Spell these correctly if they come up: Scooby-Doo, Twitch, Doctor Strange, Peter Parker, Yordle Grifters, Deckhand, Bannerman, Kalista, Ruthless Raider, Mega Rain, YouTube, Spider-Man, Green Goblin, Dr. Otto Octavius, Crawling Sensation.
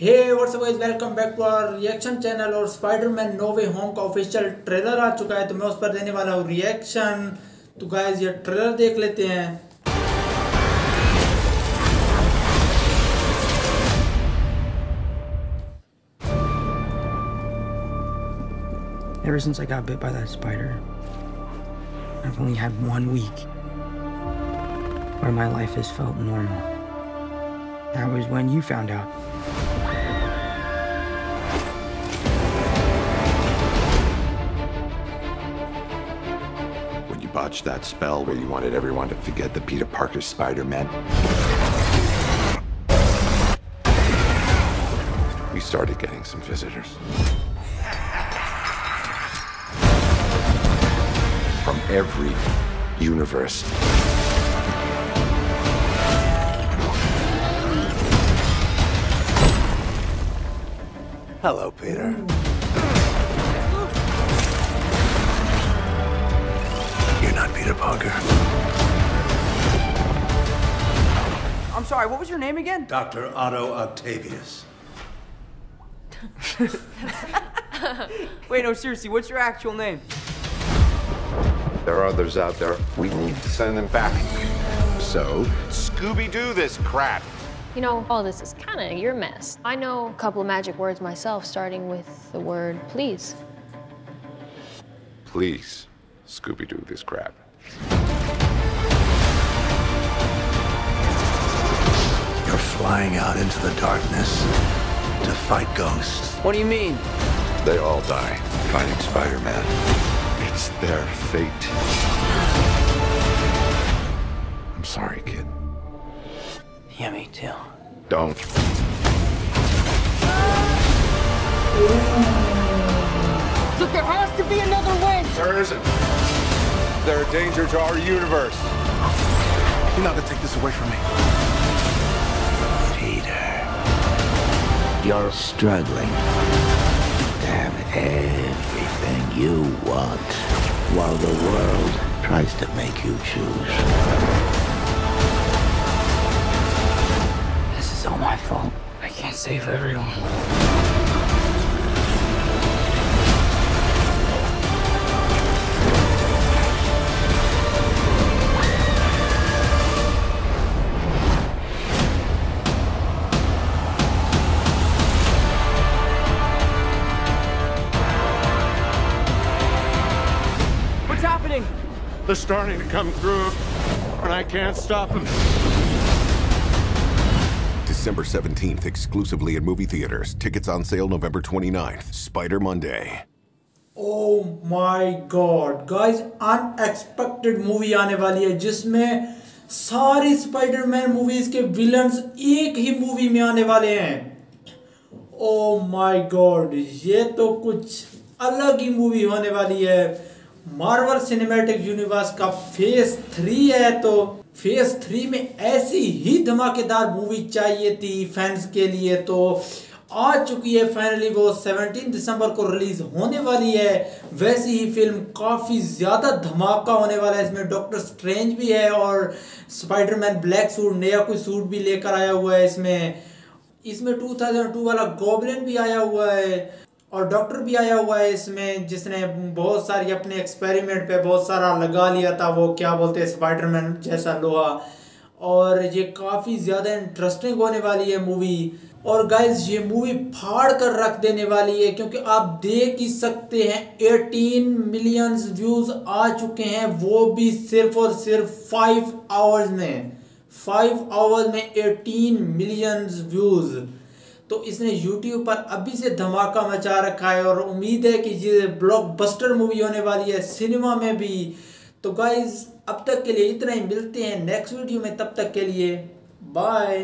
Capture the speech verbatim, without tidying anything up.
Hey what's up guys, welcome back to our reaction channel. और Spiderman no वे home का official trailer आ चुका है, तो मैं उस पर देने वाला हूँ रिएक्शन। तो गाइस ये ट्रेलर देख लेते हैं। Ever since I got bit by that spider, I've only had one week where my life has felt normal. That was when you found out. When you botched that spell where you wanted everyone to forget that Peter Parker's Spider-Man, we started getting some visitors. From every universe. Hello, Peter. You're not Peter Parker. I'm sorry, what was your name again? Doctor Otto Octavius. Wait, no, seriously, what's your actual name? There are others out there. We need to send them back. So, Scooby-Doo this crap. You know, all this is kind of your mess. I know a couple of magic words myself, starting with the word please. Please, Scooby-Doo this crap. You're flying out into the darkness to fight ghosts. What do you mean? They all die fighting Spider-Man. It's their fate. I'm sorry, kid. Yeah, me too. Don't. Look, there has to be another way. There isn't. They're a danger to our universe. You're not gonna take this away from me. Peter, you're struggling. Everything you want, while the world tries to make you choose. This is all my fault. I can't save everyone. They're starting to come through, and I can't stop them. December seventeenth, exclusively at movie theaters. Tickets on sale November twenty-ninth, Spider Monday. Oh my God, guys! Unexpected movie आने वाली है, जिसमें सारी Spider-Man movies के villains एक ही movie में आने वाले हैं। Oh my God, ये तो कुछ अलग ही movie होने वाली है। मार्वल सिनेमैटिक यूनिवर्स का फेज थ्री है, तो फेज थ्री में ऐसी ही धमाकेदार मूवी चाहिए थी फैंस के लिए, तो आ चुकी है फाइनली। वो सत्रह दिसंबर को रिलीज होने वाली है। वैसी ही फिल्म काफ़ी ज़्यादा धमाका होने वाला है। इसमें डॉक्टर स्ट्रेंज भी है और स्पाइडरमैन ब्लैक सूट, नया कोई सूट भी लेकर आया हुआ है। इसमें इसमें दो हज़ार दो वाला गॉब्लिन भी आया हुआ है और डॉक्टर भी आया हुआ है इसमें, जिसने बहुत सारी अपने एक्सपेरिमेंट पे बहुत सारा लगा लिया था, वो क्या बोलते हैं स्पाइडरमैन जैसा लोहा। और ये काफ़ी ज़्यादा इंटरेस्टिंग होने वाली है मूवी। और गाइज ये मूवी फाड़ कर रख देने वाली है, क्योंकि आप देख ही सकते हैं अठारह मिलियन व्यूज़ आ चुके हैं, वो भी सिर्फ और सिर्फ फाइव आवर्स में फाइव आवर्स में अठारह मिलियन व्यूज़। तो इसने YouTube पर अभी से धमाका मचा रखा है और उम्मीद है कि ये ब्लॉकबस्टर मूवी होने वाली है सिनेमा में भी। तो गाइज़ अब तक के लिए इतना ही, मिलते हैं नेक्स्ट वीडियो में, तब तक के लिए बाय।